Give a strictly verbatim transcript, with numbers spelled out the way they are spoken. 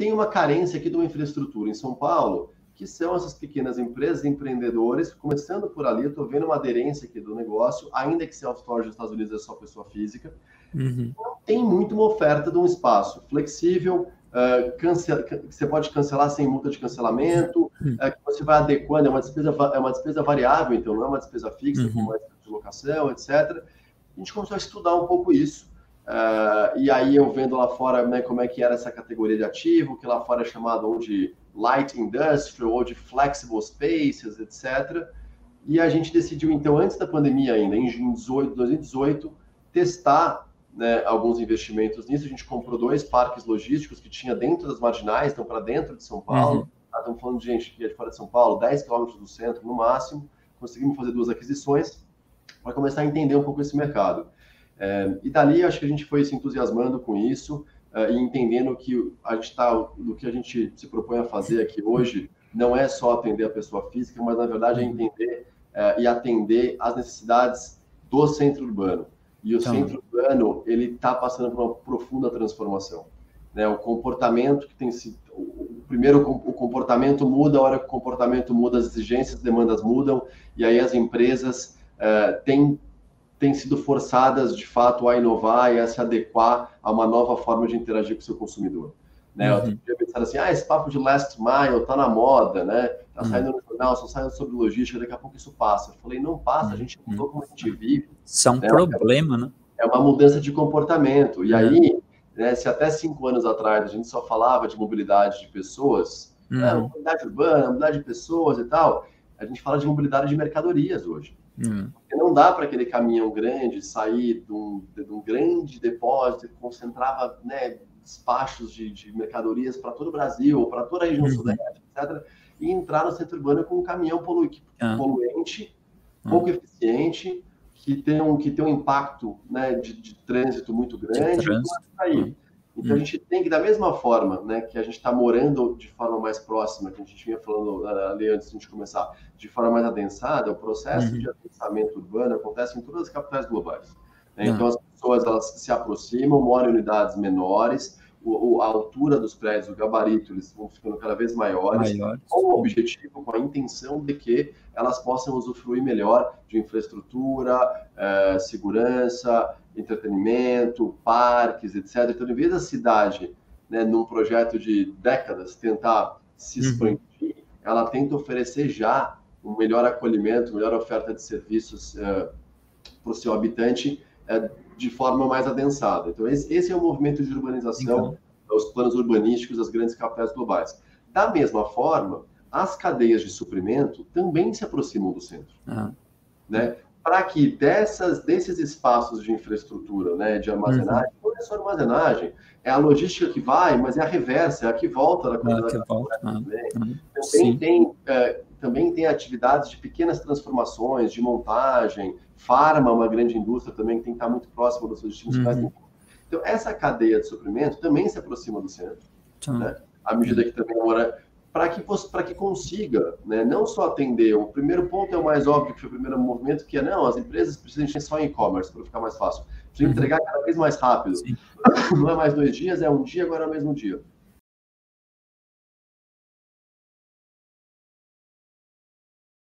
tem uma carência aqui de uma infraestrutura em São Paulo, que são essas pequenas empresas, empreendedores, começando por ali, estou vendo uma aderência aqui do negócio, ainda que self-storage nos Estados Unidos é só pessoa física, uhum. Não tem muito uma oferta de um espaço flexível, uh, cancel, você pode cancelar sem multa de cancelamento, uhum. uh, que você vai adequando, é uma, despesa, é uma despesa variável, então não é uma despesa fixa, uhum. Como é de locação, etcétera. A gente começou a estudar um pouco isso. Uh, e aí eu vendo lá fora, né, como é que era essa categoria de ativo, que lá fora é chamado de Light Industrial ou de Flexible Spaces, etcétera. E a gente decidiu, então, antes da pandemia ainda, em dois mil e dezoito, testar, né, alguns investimentos nisso. A gente comprou dois parques logísticos que tinha dentro das marginais, então para dentro de São Paulo. Uhum. Tá, estamos falando de gente que é de fora de São Paulo, dez quilômetros do centro no máximo. Conseguimos fazer duas aquisições para começar a entender um pouco esse mercado. É, e dali acho que a gente foi se entusiasmando com isso uh, e entendendo que a gente tá, o que a gente se propõe a fazer aqui hoje não é só atender a pessoa física, mas na verdade é entender uh, e atender as necessidades do centro urbano. E o então, centro urbano ele está passando por uma profunda transformação, né? O comportamento que tem sido, o primeiro o comportamento muda, a hora que o comportamento muda, as exigências, as demandas mudam e aí as empresas uh, têm têm sido forçadas, de fato, a inovar e a se adequar a uma nova forma de interagir com o seu consumidor. Né? Uhum. Eu podia pensar assim, ah, esse papo de last mile tá na moda, né? Tá saindo uhum. no jornal, só saindo sobre logística, daqui a pouco isso passa. Eu falei, não passa, uhum. a gente mudou como a gente vive. Isso é um né? problema, né? É uma mudança de comportamento. E uhum. aí, né, se até cinco anos atrás a gente só falava de mobilidade de pessoas, uhum. né, mobilidade urbana, mobilidade de pessoas e tal, a gente fala de mobilidade de mercadorias hoje. Porque não dá para aquele caminhão grande sair de um, de um grande depósito que concentrava, né, despachos de, de mercadorias para todo o Brasil, para toda a região uhum. sudeste, etcétera, e entrar no centro urbano com um caminhão polu- uhum. poluente, pouco uhum. eficiente, que tem um, que tem um impacto, né, de, de trânsito muito grande. Trânsito. Então, uhum. a gente tem que, da mesma forma, né, que a gente está morando de forma mais próxima, que a gente vinha falando ali antes de a gente começar, de forma mais adensada, o processo uhum. de adensamento urbano acontece em todas as capitais globais. Né? Uhum. Então, as pessoas elas se aproximam, moram em unidades menores, o, o, a altura dos prédios, o gabarito, eles vão ficando cada vez maiores, maiores. Com o objetivo, com a intenção de que elas possam usufruir melhor de infraestrutura, eh, segurança, entretenimento, parques, etcétera. Então, em vez da cidade, né, num projeto de décadas, tentar se expandir, uhum. ela tenta oferecer já um melhor acolhimento, melhor oferta de serviços uh, para o seu habitante uh, de forma mais adensada. Então, esse, esse é o movimento de urbanização, uhum. os planos urbanísticos das grandes capitais globais. Da mesma forma, as cadeias de suprimento também se aproximam do centro, uhum. né? Para que dessas, desses espaços de infraestrutura, né, de armazenagem, uhum. não é só armazenagem, é a logística que vai, mas é a reversa, é a que volta. Na é que volta, ah, também. Ah, também, tem, é, também tem atividades de pequenas transformações, de montagem, farma, uma grande indústria também, que tem que estar muito próxima dos seus destinos. Uhum. Então, essa cadeia de suprimento também se aproxima do centro, uhum. né, à medida que também agora... para que, que consiga, né, não só atender, o primeiro ponto é o mais óbvio, que foi o primeiro movimento, que é, não, as empresas precisam encher só em e-commerce, para ficar mais fácil, precisam entregar cada vez mais rápido, Sim. não é mais dois dias, é um dia, agora é o mesmo dia.